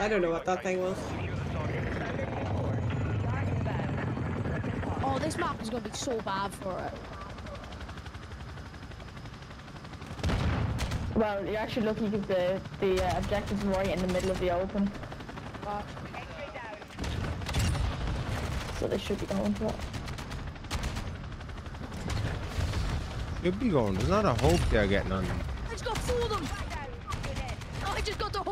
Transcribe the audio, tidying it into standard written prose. I don't know what that thing was. Oh, this map is gonna be so bad for it. Well, you're actually lucky because the objective's right in the middle of the open. So they should be going for it. You'll be going. There's not a hope they're getting on them. I just got four of them. I just got the whole.